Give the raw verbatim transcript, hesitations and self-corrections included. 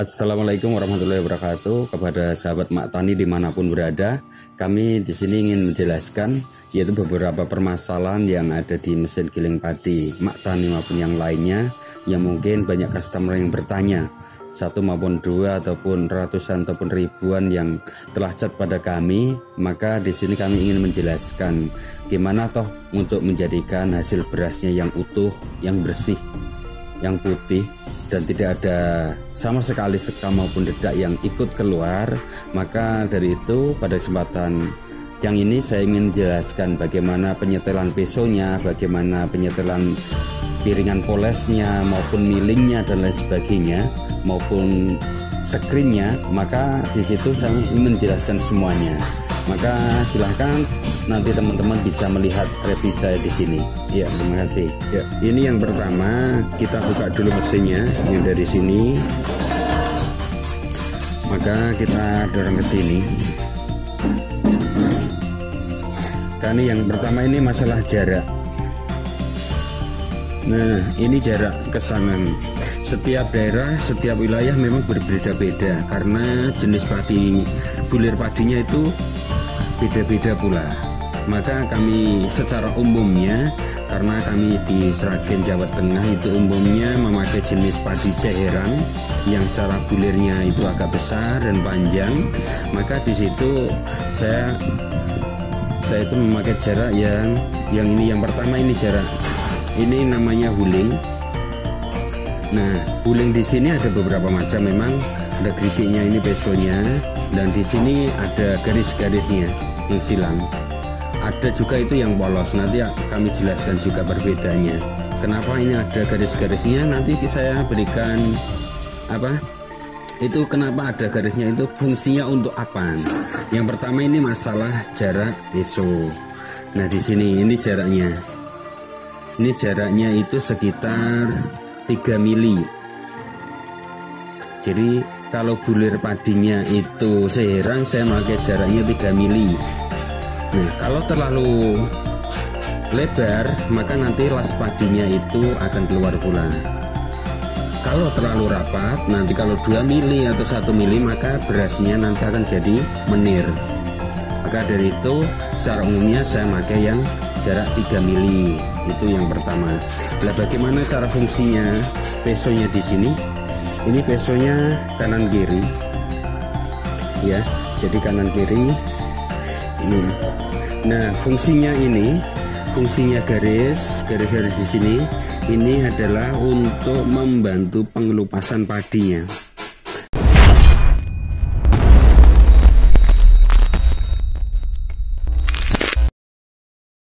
Assalamualaikum warahmatullahi wabarakatuh. Kepada sahabat Mak Tani dimanapun berada, kami di sini ingin menjelaskan yaitu beberapa permasalahan yang ada di mesin giling padi Mak Tani maupun yang lainnya, yang mungkin banyak customer yang bertanya, satu maupun dua ataupun ratusan ataupun ribuan yang telah chat pada kami. Maka di sini kami ingin menjelaskan gimana toh untuk menjadikan hasil berasnya yang utuh, yang bersih, yang putih, dan tidak ada sama sekali seka maupun dedak yang ikut keluar. Maka dari itu pada kesempatan yang ini saya ingin menjelaskan bagaimana penyetelan pesonya, bagaimana penyetelan piringan polesnya maupun milingnya dan lain sebagainya, maupun screennya. Maka disitu saya ingin menjelaskan semuanya. Maka silahkan nanti teman-teman bisa melihat revisi saya di sini. Ya, terima kasih. Ya, ini yang pertama kita buka dulu mesinnya yang dari sini. Maka kita dorong ke sini. Karena yang pertama ini masalah jarak. Nah, ini jarak kesamaan. Setiap daerah, setiap wilayah memang berbeda-beda karena jenis padi, bulir padinya itu beda-beda pula. Maka kami secara umumnya, karena kami di Sragen Jawa Tengah itu umumnya memakai jenis padi ceheran yang secara bulirnya itu agak besar dan panjang. Maka di situ saya saya itu memakai jarak yang yang ini yang pertama ini jarak ini namanya huling. Nah, huling di sini ada beberapa macam, memang ada gerigiknya ini pesonya, dan di sini ada garis-garisnya yang silang. Ada juga itu yang polos, nanti kami jelaskan juga perbedaannya. Kenapa ini ada garis-garisnya? Nanti saya berikan apa? Itu kenapa ada garisnya, itu fungsinya untuk apa? Yang pertama ini masalah jarak peso. Nah, di sini ini jaraknya. Ini jaraknya itu sekitar tiga mili. Jadi kalau bulir padinya itu seherang, saya pakai jaraknya tiga mili. Nah, kalau terlalu lebar maka nanti las padinya itu akan keluar pula. Kalau terlalu rapat, nanti kalau dua mili atau satu mili maka berasnya nanti akan jadi menir. Maka dari itu secara umumnya saya pakai yang jarak tiga mili. Itu yang pertama. Nah, bagaimana cara fungsinya pesonya di sini? Ini pesonya kanan kiri ya, jadi kanan kiri ini. Nah, fungsinya ini fungsinya garis garis-garis di sini ini adalah untuk membantu pengelupasan padinya.